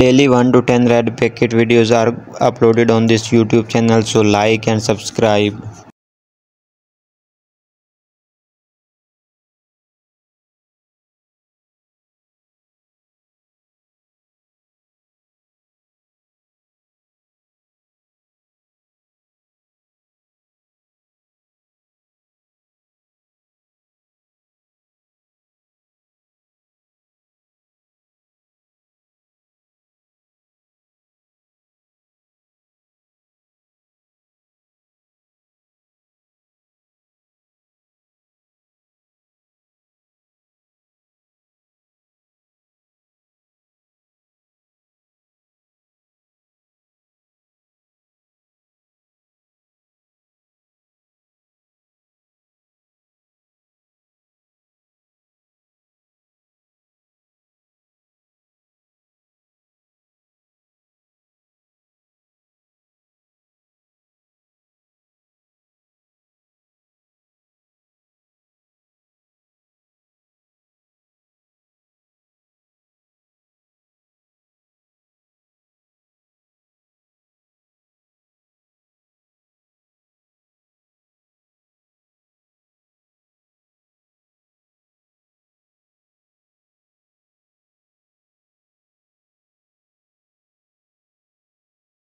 Daily 1 to 10 red packet videos are uploaded on this YouTube channel, so like and subscribe.